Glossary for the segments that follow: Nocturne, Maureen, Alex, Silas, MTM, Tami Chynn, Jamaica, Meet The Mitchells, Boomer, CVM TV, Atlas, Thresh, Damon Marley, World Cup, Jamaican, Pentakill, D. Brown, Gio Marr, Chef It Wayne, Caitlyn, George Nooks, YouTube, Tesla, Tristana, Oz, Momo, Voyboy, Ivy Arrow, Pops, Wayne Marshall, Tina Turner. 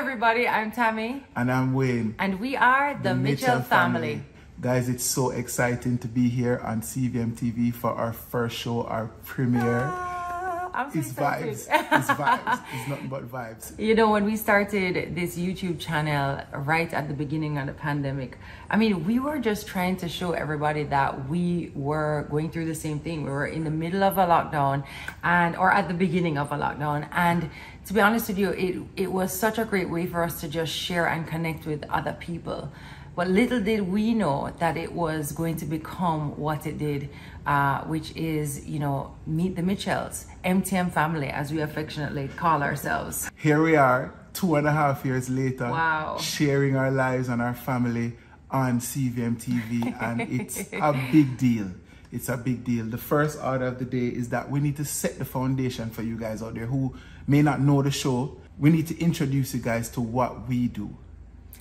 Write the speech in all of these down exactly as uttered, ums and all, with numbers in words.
everybody, I'm Tammy. And I'm Wayne. And we are the, the Mitchell, Mitchell family. family. Guys, it's so exciting to be here on C V M T V for our first show, our premiere. Ah, I'm so it's excited. vibes. It's vibes. It's nothing but vibes. You know, when we started this YouTube channel right at the beginning of the pandemic, I mean, we were just trying to show everybody that we were going through the same thing. We were in the middle of a lockdown and or at the beginning of a lockdown, and to be honest with you, it, it was such a great way for us to just share and connect with other people. But little did we know that it was going to become what it did, uh, which is, you know, meet the Mitchells, M T M family, as we affectionately call ourselves. Here we are, two and a half years later, wow, sharing our lives and our family on C V M T V, and it's a big deal. It's a big deal. The first order of the day is that we need to set the foundation for you guys out there who may not know the show. We need to introduce you guys to what we do.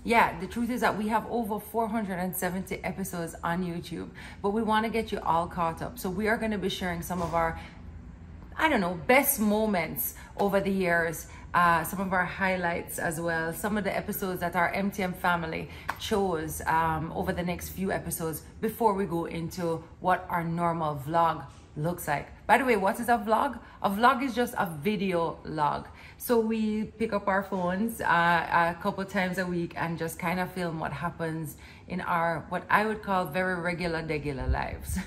Yeah, the truth is that we have over four hundred seventy episodes on YouTube, but we want to get you all caught up. So we are going to be sharing some of our, I don't know, best moments over the years. Uh, some of our highlights as well, some of the episodes that our M T M family chose um, over the next few episodes before we go into what our normal vlog looks like. By the way, what is a vlog? A vlog is just a video log. So we pick up our phones uh, a couple times a week and just kind of film what happens in our, what I would call, very regular, regular lives.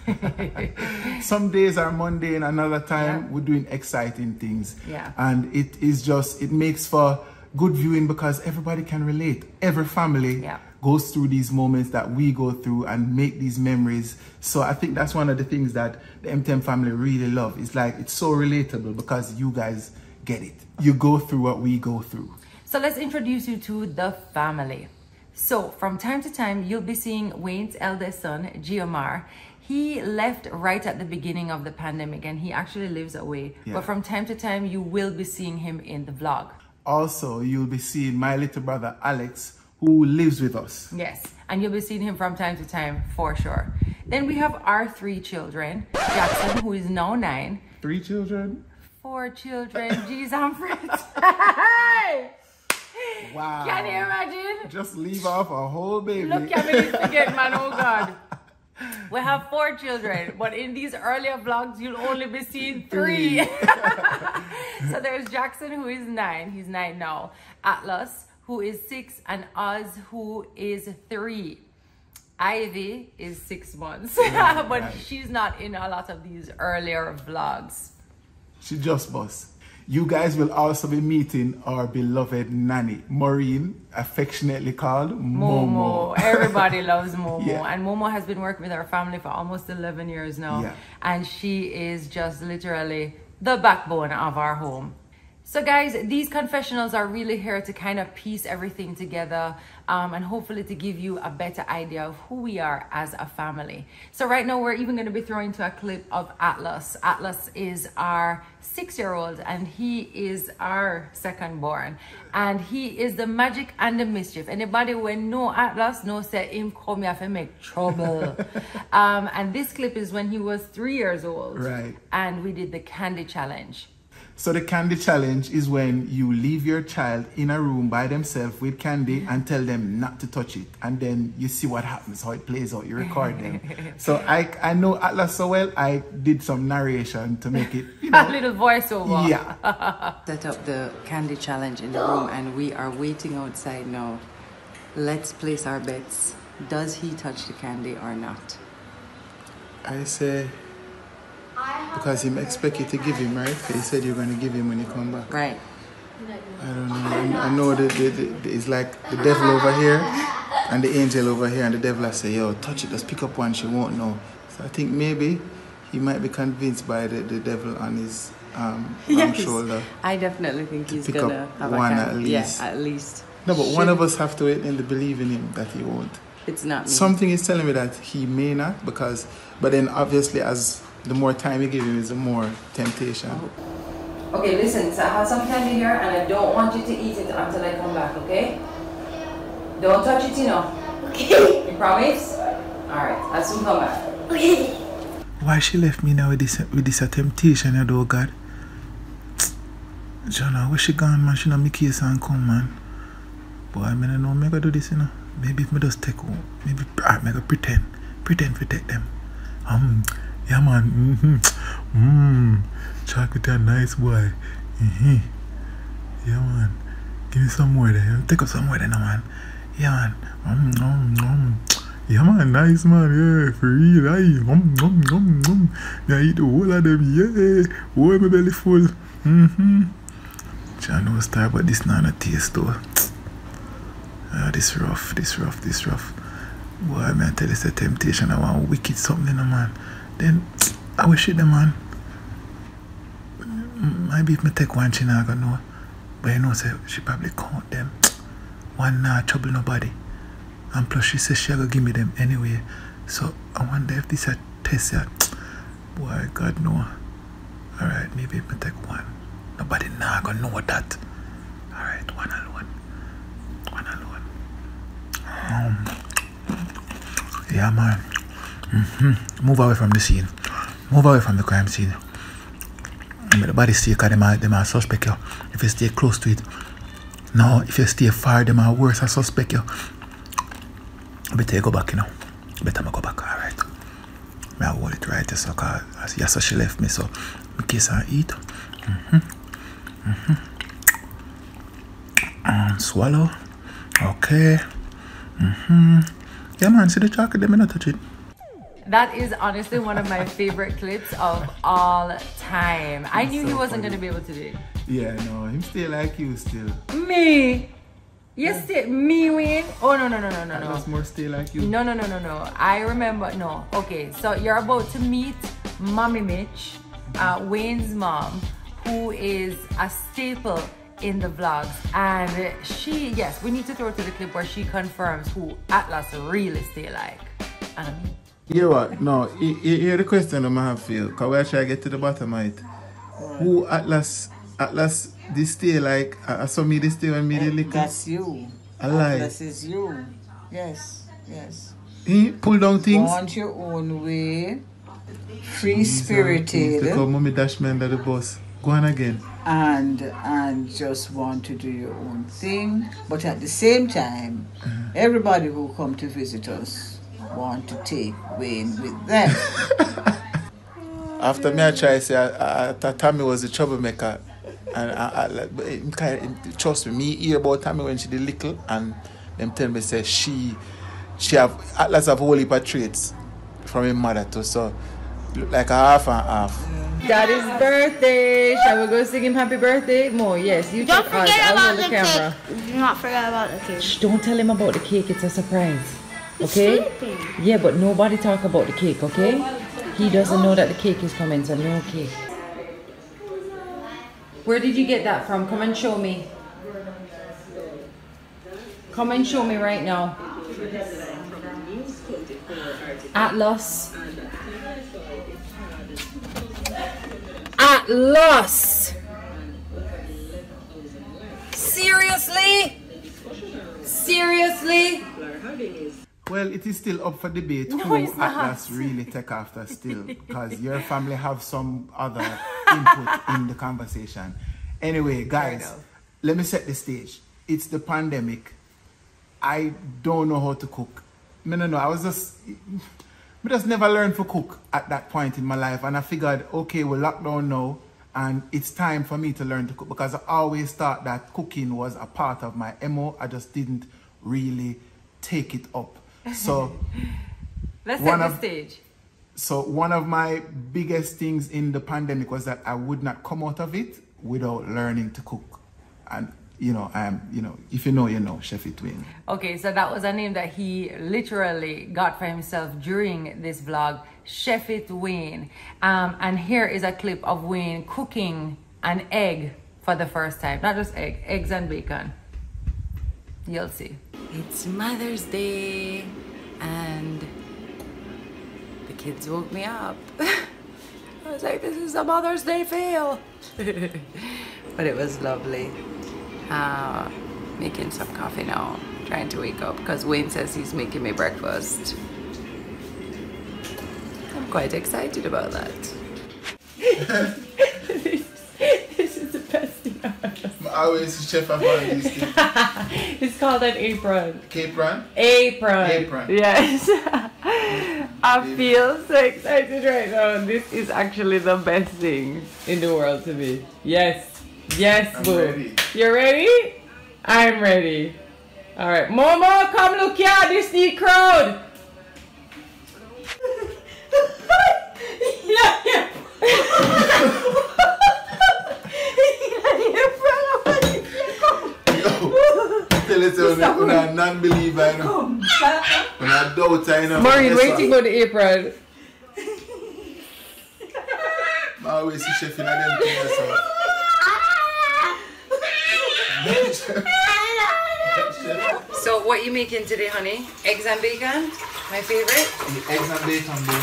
Some days are mundane, another time yeah. we're doing exciting things. Yeah. And it is just, it makes for good viewing because everybody can relate. Every family yeah. goes through these moments that we go through and make these memories. So I think that's one of the things that the M T M family really love. It's like, it's so relatable because you guys get it. You go through what we go through. So let's introduce you to the family. So from time to time, you'll be seeing Wayne's eldest son, Gio Marr. He left right at the beginning of the pandemic and he actually lives away. Yeah. But from time to time, you will be seeing him in the vlog. Also, you'll be seeing my little brother, Alex, who lives with us. Yes, and you'll be seeing him from time to time, for sure. Then we have our three children. Jackson, who is now nine. Three children? Four children. Jeez, I'm friends. Wow. Can you imagine? Just leave off a whole baby. Look at me again, man. Oh, God. We have four children, but in these earlier vlogs, you'll only be seeing three. So there's Jackson, who is nine. He's nine now. Atlas, who is six, and Oz, who is three. Ivy is six months, yeah, but right. she's not in a lot of these earlier vlogs. She just busts. You guys will also be meeting our beloved nanny, Maureen, affectionately called Momo. Momo. Everybody loves Momo. Yeah. And Momo has been working with our family for almost eleven years now. Yeah. And she is just literally the backbone of our home. So guys, these confessionals are really here to kind of piece everything together um, and hopefully to give you a better idea of who we are as a family. So right now we're even going to be throwing to a clip of Atlas. Atlas is our six-year-old and he is our second born. And he is the magic and the mischief. Anybody when no Atlas, no say him come here to make trouble. um, and this clip is when he was three years old. Right. And we did the candy challenge. So the candy challenge is when you leave your child in a room by themselves with candy and tell them not to touch it. And then you see what happens, how it plays out, you record them. So I I know Atlas so well, I did some narration to make it, you know. A little voiceover. Yeah. Set up the candy challenge in the room and we are waiting outside now. Let's place our bets. Does he touch the candy or not? I say... Because he expected to give him, right? They said you're going to give him when you come back. Right. I don't know. I know that it's like the devil over here and the angel over here. And the devil, I say, yo, touch it. Let's pick up one. She won't know. So I think maybe he might be convinced by the, the devil on his um, yes. shoulder. I definitely think he's going to have one at least. Yes, yeah, at least. No, but Should. one of us have to wait and believe in him that he won't. It's not me. Something is telling me that he may not because, but then obviously as... the more time you give him, is the more temptation. Okay, listen, so I have some candy here and I don't want you to eat it until I come back, okay? Don't touch it, you know. Okay. You promise? Alright, I'll soon come back. Okay. Why she left me now with this, with this a temptation, you know, God? Jonah, where she gone, man? She not make case and come, man. Boy, I mean, I know I'm do this, you know. Maybe if I just take home, maybe I'm going to pretend, pretend to take them. Um, yeah, man. Mm hmm. Mmm. Chocolate are nice, boy. Mm hmm. Yeah, man. Give me some more there. Take up some more there, no, man. Yeah, man. Um, um, um. Yeah, man. Nice, man. Yeah, for real. Aye. Um, um, um, um. Yeah, I eat the whole of them. Yeah. Oh, my belly full. Mm hmm. I know a star, but this not a taste, though. Ah, this rough, this rough, this rough. Boy, I mean, I tell you, it's a temptation. I want wicked something, man. Then, I wish it, man. Maybe if I take one, she not gonna know. But you know, so she probably count them. One not trouble nobody. And plus, she says she'll give me them anyway. So, I wonder if this is a test. Boy, God, no. Alright, maybe if I take one. Nobody not gonna know that. Alright, one alone. One alone. Um, yeah, man. Mm-hmm. Move away from the scene. Move away from the crime scene. I mean, the body stay, because they might suspect you. If you stay close to it. No, if you stay far, they might worse I suspect you. Better you go back, you know. Better I go back, alright. I hold it right, so because yes, so she left me, so in case I eat. Mm-hmm. Mm-hmm. Um, swallow. Okay. Mm-hmm. Yeah, man, see the chocolate, let me not touch it. That is honestly one of my favorite clips of all time. That's I knew so he wasn't funny. Gonna be able to do it. Yeah, no, him still like you still. Me? You still me win? Oh no no no no no no. That's more still like you. No no no no no. I remember no. Okay, so you're about to meet Mommy Mitch, uh, Wayne's mom, who is a staple in the vlogs, and she, yes, we need to throw to the clip where she confirms who Atlas really stay like. And I mean, you know what? No, you hear the question I have for you, because we're trying to get to the bottom of it. Who Atlas, Atlas, they stay like, I saw me they stay when me they lick. That's you. I lie. Atlas is you. Yes, yes. He pull down things. Want your own way. Free spirited. Because mommy dash me under the bus. Go on again. And and just want to do your own thing, but at the same time, uh-huh. everybody who come to visit us want to take Wayne with them. After me, I try to say I, I thought Tammy was a troublemaker, and I, I like, but it, it, trust me, me hear about Tammy when she did little, and them tell me say she she have Atlas have a whole heap of traits from her mother too, so look like a half and half. Yeah. Daddy's birthday. Shall we go sing him happy birthday? Mo, yes, you don't forget us. about the, the camera. Cake. Do not forget about the cake. Shh, don't tell him about the cake. It's a surprise. Okay? Yeah, but nobody talk about the cake, okay? He doesn't know that the cake is coming, so no cake. Where did you get that from? Come and show me. Come and show me right now. Atlas. Atlas! Seriously? Seriously? Well, it is still up for debate no, who Atlas really take after still, because your family have some other input in the conversation. Anyway, guys, let me set the stage. It's the pandemic. I don't know how to cook. No, no, no, I was just... I just never learned to cook at that point in my life, and I figured, okay, we're locked down now and it's time for me to learn to cook, because I always thought that cooking was a part of my M O. I just didn't really take it up. So let's set the stage. So one of my biggest things in the pandemic was that I would not come out of it without learning to cook. And you know, um, you know, if you know, you know, Chef It Wayne. Okay, so that was a name that he literally got for himself during this vlog, Chef It Wayne. Um, and here is a clip of Wayne cooking an egg for the first time. Not just egg, eggs and bacon. You'll see. It's Mother's Day and the kids woke me up. I was like, this is a Mother's Day fail. But it was lovely. Uh, making some coffee now, trying to wake up because Wayne says he's making me breakfast. I'm quite excited about that. This is the best thing I've ever always chef up on these things. It's called an apron. Capron? Apron. Apron. Yes. I feel so excited right now. This is actually the best thing in the world to me. Yes. Yes, I'm boo. Ready. You're ready? I'm ready. Alright. Momo, come look here. This new crowd. Yeah, yeah. I'm not believer, you know. I'm doubter, you know. Maureen, waiting on the apron. I always see chef in them things. So what you making today, honey? Eggs and bacon, my favorite. Eggs and bacon, bro.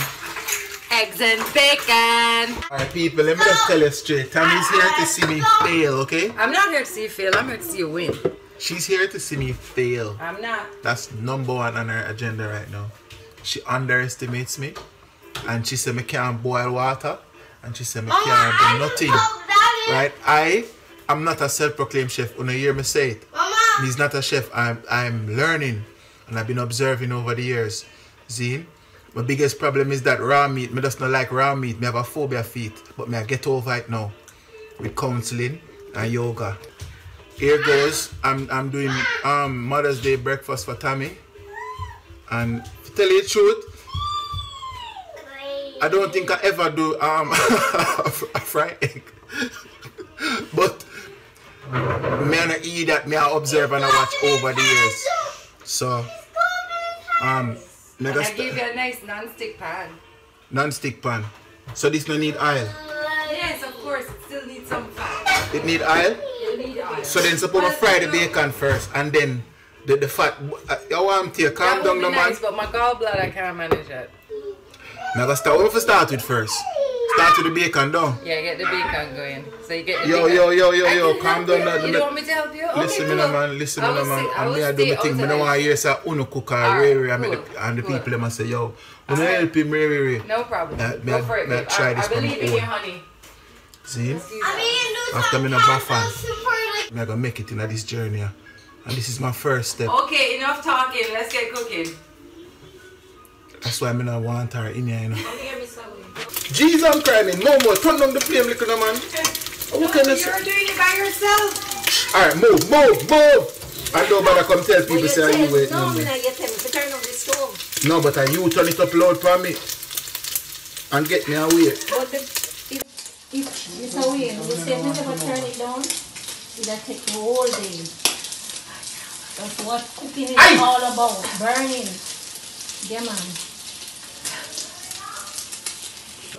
Eggs and bacon. Alright, people, let me just tell you straight. Tammy's here to see me fail, okay? I'm not here to see you fail. I'm here to see you win. She's here to see me fail. I'm not. That's number one on her agenda right now. She underestimates me. And she said me can't boil water. And she said me oh, can't do nothing. Right? I am not a self-proclaimed chef. When you hear me say it. Mama. He's not a chef. I'm, I'm learning. And I've been observing over the years. Zine, my biggest problem is that raw meat. Me just not like raw meat. Me have a phobia of it. But me I get over it now. With counseling and yoga. Here goes, I'm, I'm doing um, Mother's Day breakfast for Tammy. And to tell you the truth, I don't think I ever do um, a fried egg. But me and I eat that, me I observe and I watch over the years. So, um, me I give you a nice non-stick pan. Non-stick pan. So this no need oil? Yes, of course, it still needs some fat. It need oil? So then suppose I fry the bacon first and then the, the fat. I want to calm down the nice, man. But my gallbladder can't manage that. Now I start over start with first. Start with the bacon down. Yeah, get the bacon going. So you get the yo, bacon. Yo, yo, yo, yo, yo, calm down. You, you don't want me to help you? Listen okay, me cool. man, listen me man. Say, and me I do my thing. I don't want to hear say uno cook or rare and, cool. and the people cool. them say, yo, I right. help him rare. No problem. That, Go me, for it, babe. I believe in you, honey. See? After me no I'm going to make it in this journey. And this is my first step. Okay, enough talking. Let's get cooking. That's why I don't want her in here, you know. Jesus, I'm crying. Momo, turn down the flame, little man. Okay. No, can you're doing it by yourself. Alright, move, move, move. I don't bother come tell people, well, say, are you waiting? No, me. I get them to turn off the stove. No, but are you turn it up loud for me? And get me away. But if, if, if it's away, you say, never turn it down. That take the whole day. That's what cooking is Aye. all about. Burning. Yeah, man.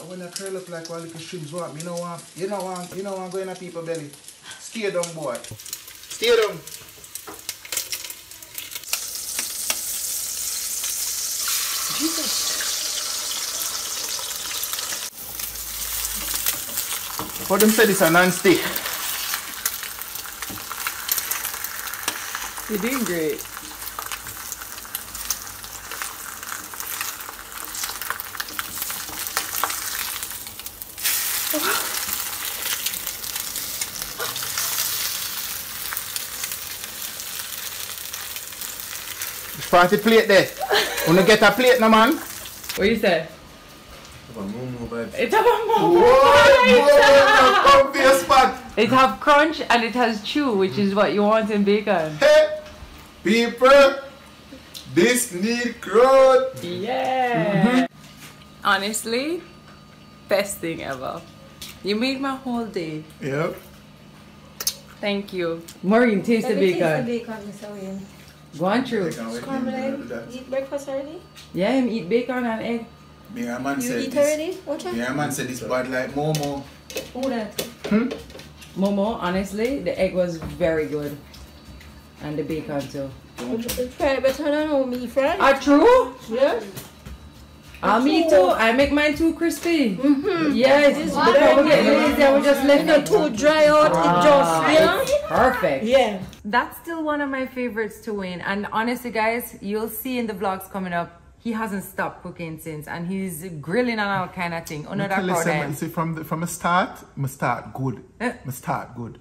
When I curl up like one little shrimps, what? You know what? You know what? You know what? Going to people belly. Stay down, boy. Stay down. Jesus. For them say this a non-stick. You're doing great. Party plate there. Wanna get a plate now, man? What you say? It's a Momo. Whoa, it's a It have crunch and it has chew, which is what you want in bacon. Hey. People, this need growth. Yeah. Mm-hmm. Honestly, best thing ever. You made my whole day. Yep. Thank you, Maureen. Taste the bacon. Taste the bacon, Mister Wayne. Go on through. Eat breakfast already? Yeah, him eat bacon and egg. Yeah, man you eat this. already? What you? Yeah, man said this bad like Momo. Who that? Hmm. Momo. Honestly, the egg was very good. And the bacon too. Fried better than me fried. Ah, true? Yeah. Ah, me too. I make mine too crispy. Mm-hmm. Yes. But I get lazy and we just let it too dry out. It just, yeah. Perfect. Yeah. That's still one of my favorites to win. And honestly, guys, you'll see in the vlogs coming up, he hasn't stopped cooking since, and he's grilling and all kind of thing. Oh no, that powder. Listen, see, from the, from a start, must start good. Must start good.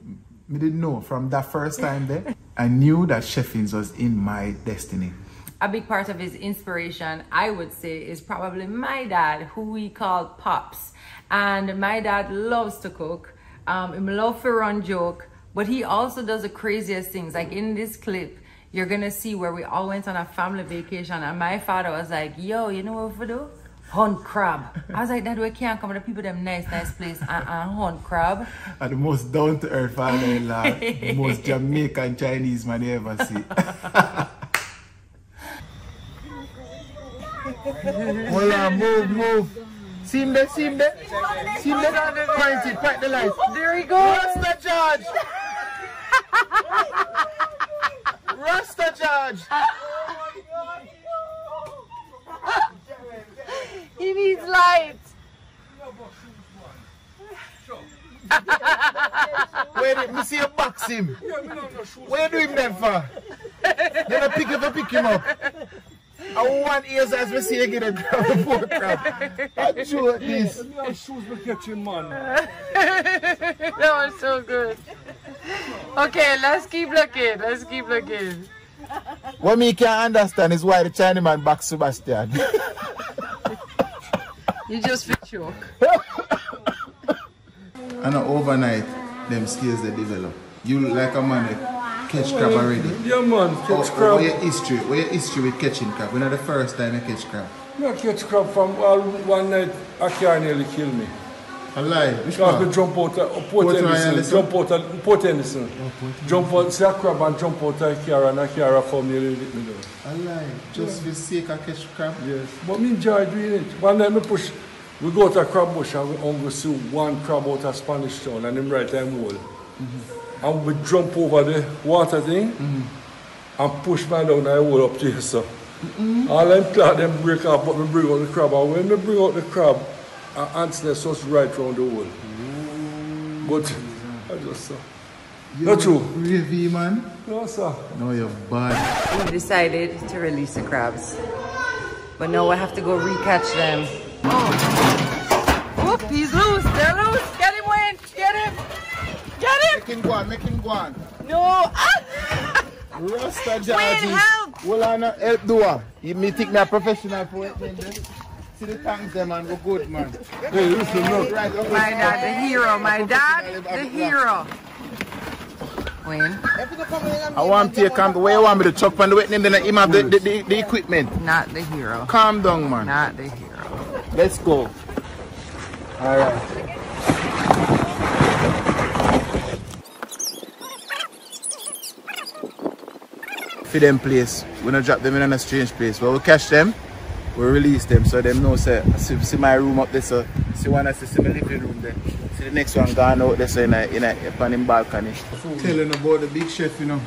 I didn't know from that first time there. I knew that chefing was in my destiny. A big part of his inspiration, I would say, is probably my dad, who we call Pops. And my dad loves to cook. Um, he loves to run joke, but he also does the craziest things. Like in this clip, you're gonna see where we all went on a family vacation and my father was like, yo, you know what we do? Hunt crab. I was like, that way can't come to the people them nice, nice place and, and hunt crab. And the most down-to-earth father-in-law, the most Jamaican Chinese man you ever see. Hold on, move, move. See him there, see him there? See him there? Point it, point the lights. There he goes. Rasta George! Rasta George! He needs light. Where did me see you box him? Where do him then for? Then I pick him up, pick him up. I want ears as we see you get a poor crap. I'm sure at least. My shoes will get you, man. That was so good. Okay, let's keep looking. Let's keep looking. What me can't understand is why the Chinaman back Sebastian. You just feel shock. And overnight, them skills they develop. You like a man that catch crab already. Yeah, man, catch crab. What's your history? What's your history with catching crab? When are the first time you catch crab? I catch crab from all one night, a car nearly killed me. A lie? Which one? I jump out of Port Henderson. Jump out of Port Henderson. Jump out, see a crab and jump out of a car and a car from nearly hit me down. A lie? Just for sake of catch crab? Yes. But me enjoy doing it. One night I push. We go to a crab bush and we only see one crab out of Spanish Town and him right time roll. Mm-hmm. And we jump over the water thing mm-hmm. and push man down and I roll up there, sir. Mm-hmm. All them clock them break up, but we bring out the crab. And when we bring out the crab, our ants nest us right round the hole. Mm-hmm. But I just saw. You're not true. Really, man? No, sir. No, you're bad. We decided to release the crabs. But now we have to go recatch them. Oh, oop, he's loose, they're loose. Get him, Wayne, get him, get him. Make him go on, make him go on. No. Ah. Rasta George. Wayne, help. Well, I know, help do her. You may think me a professional for it, man. See the tanks, them, man, we're good, man. Hey, listen, look. My dad, the hero, my dad, the hero. Wayne. I want to take him the way you want me to chuck from the wet name, then I him have the, the, the, the equipment. Not the hero. Calm down, man. Not the hero. Let's go. All right. For them place, we're not drop them in a strange place. But we'll catch them, we'll release them. So them know, say, see, see my room up there, so see one, I see, see my living room there. See the next one gone out there, so in a, in a, in a balcony. Telling about the big chef, you know.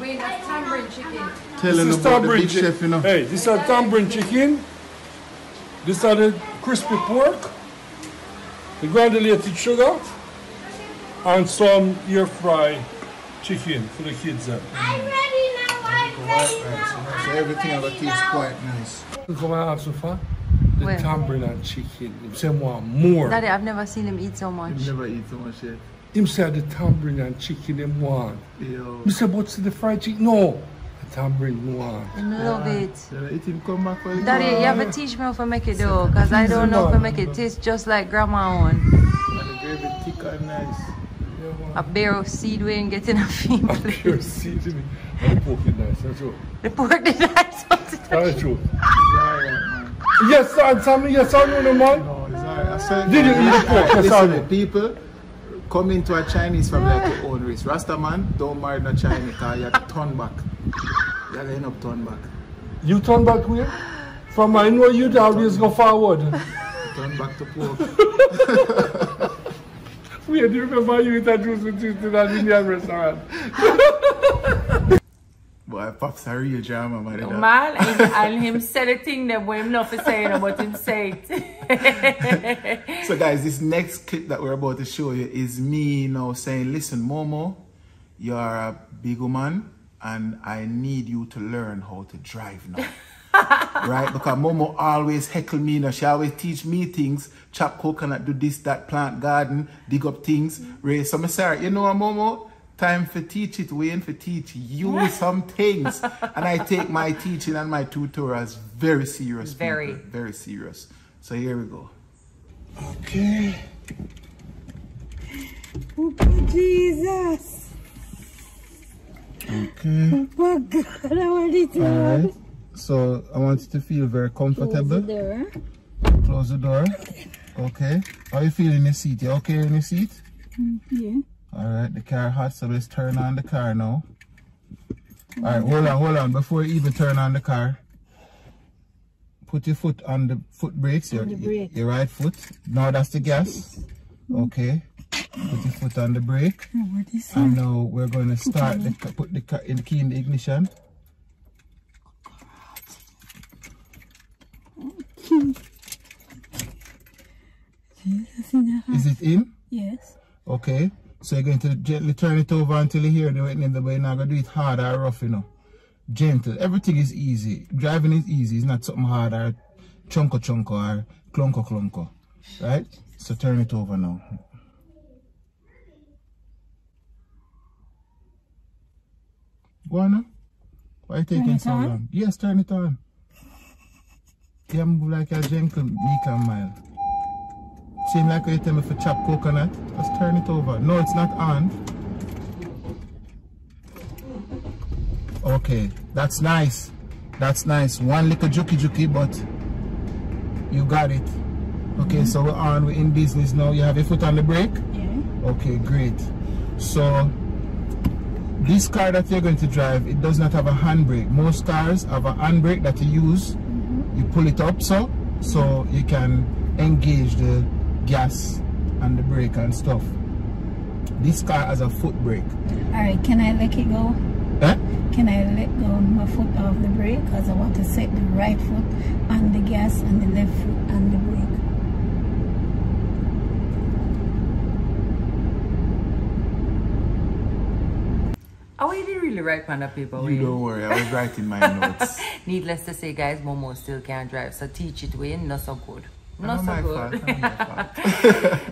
Wait, that's tambourine chicken. Telling about the big chef, you know. Hey, this is a tambourine chicken. This are the crispy pork, the granulated sugar, and some air fry chicken for the kids. I'm ready now, I'm ready now. So everything about kids is quite nice. Look what I have so far. The well, tambourine and chicken. Him want more. Daddy, I've never seen him eat so much. He've never eat so much yet. Him said the tambourine and chicken him want. Yo. He said, what's the fried chicken? No. Tambourine noir. I love it. Daddy, you have to teach me how to make it though, because I don't know how to make it taste just like grandma one. And the gravy thick and nice. A bear of seed when getting a thing. A bear of seed. The pork is nice, that's true. The pork is nice, that's true. Yes, sir, Sammy, yes, I know the man. Did you eat the pork? Listen, people. Come into a Chinese family at your own risk. Rasta man, don't marry no Chinese, because you turn back. You end up turn back. You turn back where? From I know you always go forward. Turn back to pork. Wait, do you remember you introduced me to that Indian restaurant? Boy, Pops a real drama, man. No, man, and, and him said a thing that we him not for saying about him say it. So guys, this next clip that we're about to show you is me now saying, listen, Momo, you're a big woman and I need you to learn how to drive now. Right? Because Momo always heckle me now. She always teach me things. Chop coconut, do this, that, plant garden, dig up things. Raise some. Sorry, you know what, Momo? Time for teach it, Wayne, for teach you some things. And I take my teaching and my tutorials very serious. Very. People, very serious. So here we go. Okay. Okay, Jesus. Okay. Oh my God, I already did. All right. So I want you to feel very comfortable. Close the door. Close the door. Okay. How you feeling in your seat? You okay in your seat? Mm, yeah. Alright, the car hot, so let's turn on the car now. Alright, hold on, hold on. Before you even turn on the car, put your foot on the foot brakes, your, brake. your right foot. Now that's the gas. Okay, put your foot on the brake. And now we're going to start, the, put the, car, the key in the ignition. Is it in? Yes. Okay. So you're going to gently turn it over until you hear the wet in the way. You're not going to do it hard or rough, you know. Gentle. Everything is easy. Driving is easy. It's not something hard or chunko chunko or clunko clunko. Right? So turn it over now. Go on now. Why are you taking so on? long? Yes, turn it on. You move like a gentle meek and mild. Seem like you tell me for chop coconut. Just turn it over. No, it's not on. Okay, that's nice. That's nice. One little juki juki, but you got it. Okay, mm-hmm. So we're on. We're in business now. You have your foot on the brake? Yeah. Okay, great. So this car that you're going to drive, it does not have a handbrake. Most cars have a handbrake that you use. Mm-hmm. You pull it up so, so you can engage the gas and the brake and stuff. This car has a foot brake. Alright, can I let it go? Eh? Can I let go my foot off the brake? Because I want to set the right foot on the gas and the left foot on the brake. Oh, you didn't really write on that paper. You Wayne. Don't worry, I was writing my notes. Needless to say, guys, Momo still can't drive, so teach it, Wayne, not so good. Not so good.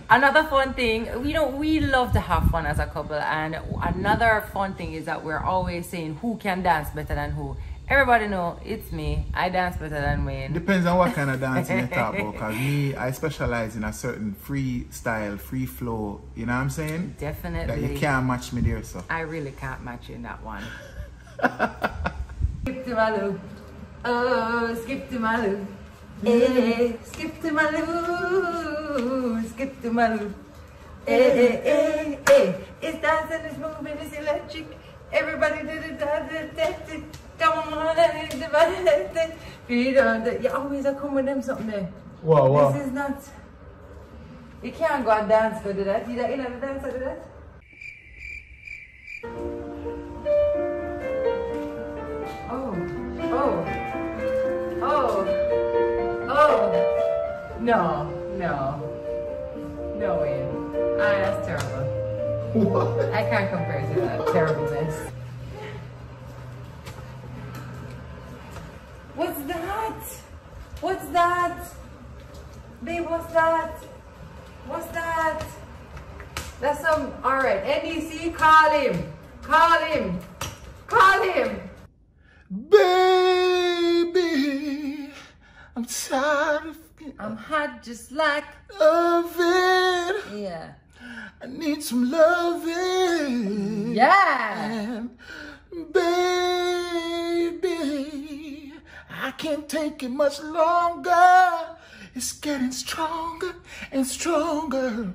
Another fun thing, you know, we love to have fun as a couple, and another fun thing is that we're always saying who can dance better than who. Everybody know it's me. I dance better than Wayne. Depends on what kind of dance you talk about, because me, I specialize in a certain free style, free flow. You know what I'm saying? Definitely. That you can't match me there, so. I really can't match you in that one. Skip to my loo. Oh, skip to my loo. Eh, skip to my loo, skip to my loo. Eh, eh, eh, eh. It's dancing, it's moving, it's electric. Everybody do the dance, come on, everybody. You know, you always are coming with them something there. Wow, wow. This is not. You can't go and dance for that. You know the dance for that? Oh, oh, oh. Oh, no, no, no way. Ah, that's terrible. What? I can't compare to that terribleness. What's that? What's that? Babe, what's that? What's that? That's some, all right, N E C, call him. Call him. Call him. Baby. I'm tired of it. I'm hot just like of it. Yeah. I need some loving. Yeah. And baby, I can't take it much longer. It's getting stronger and stronger.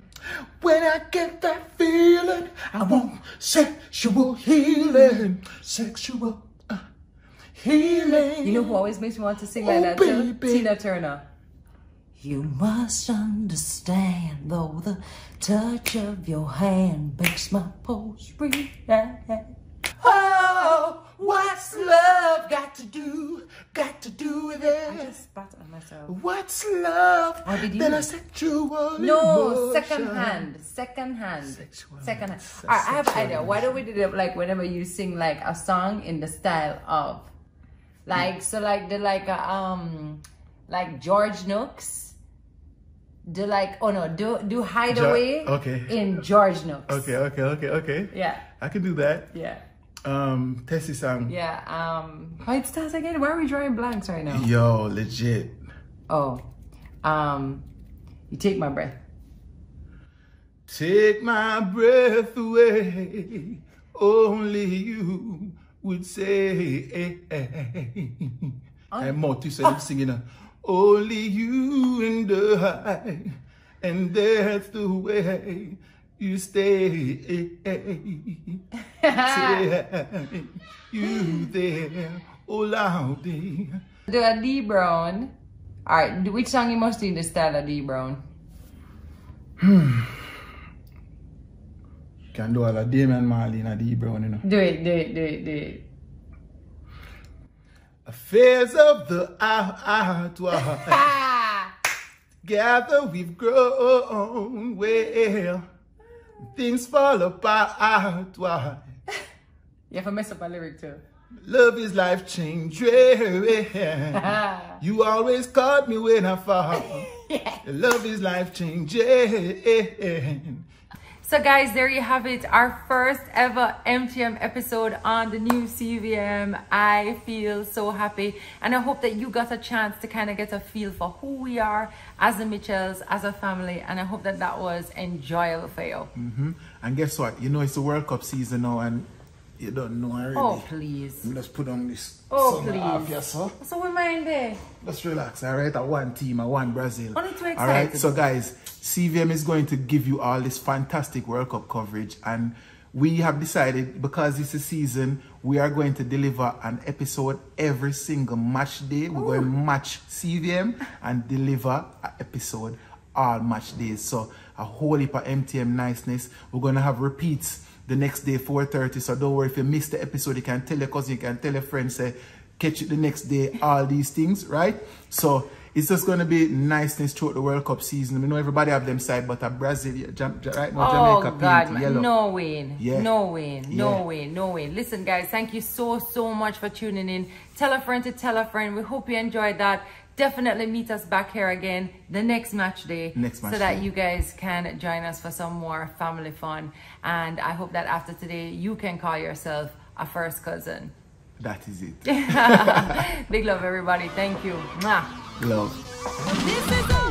When I get that feeling, I want sexual healing. Sexual healing. You know who always makes me want to sing like oh, that? Baby. Tina Turner. You must understand, though the touch of your hand makes my pulse react. Oh, what's love got to do? Got to do with it. I just spat on myself. What's love? How did you? Then I said sexual. No, second hand, second hand, sexual second hand. All right, I have an idea. Why don't we do it like whenever you sing like a song in the style of? Like, so like the, like, uh, um, like George Nooks, do like, oh no, do do Hideaway jo okay. in George Nooks. Okay, okay, okay, okay. Yeah. I can do that. Yeah. Um, Tessie Sang. Yeah. Um, White Stars again? Why are we drawing blanks right now? Yo, legit. Oh. Um, you take my breath. Take my breath away. Only you would say. I'm more to say singing. Only you and I, and that's the way you stay. You there all out there. Do a D. Brown. All right, which song you must do in the style of D. Brown? Hmm. Can do all of Damon Marley and D. Brown, you know. Do it, do it, do it, do it. Affairs of the art, gather we've grown well. Things fall apart. You have to mess up a lyric too. Love is life changing. You always caught me when I fall. Yeah. Love is life changing. So guys, there you have it. Our first ever M T M episode on the new C V M. I feel so happy. And I hope that you got a chance to kind of get a feel for who we are as the Mitchells, as a family. And I hope that that was enjoyable for you. Mm-hmm. And guess what? You know, it's the World Cup season now and you don't know already. Oh, please. Let's put on this. Oh, please. Half, yes, sir. So we mind there. Let's relax, all right? At one team, at one Brazil. Only too excited. All right, so guys, C V M is going to give you all this fantastic World Cup coverage, and we have decided, because it's a season, we are going to deliver an episode every single match day. We're Ooh. going to match C V M and deliver an episode all match days. So a whole heap of M T M niceness. We're going to have repeats the next day, four thirty. So don't worry if you missed the episode. You can tell your cousin, you can tell your friend, say, catch it the next day, all these things, right? So it's just going to be niceness throughout the World Cup season. We know everybody have them side, but a Brazilian, right now, Jamaica, oh, God, paint yellow. No way, yeah. no way, no yeah. way, no way. Listen, guys, thank you so, so much for tuning in. Tell a friend to tell a friend. We hope you enjoyed that. Definitely meet us back here again the next match day next match so that day. you guys can join us for some more family fun. And I hope that after today, you can call yourself a first cousin. That is it. Big love, everybody. Thank you. Mwah. Love. This is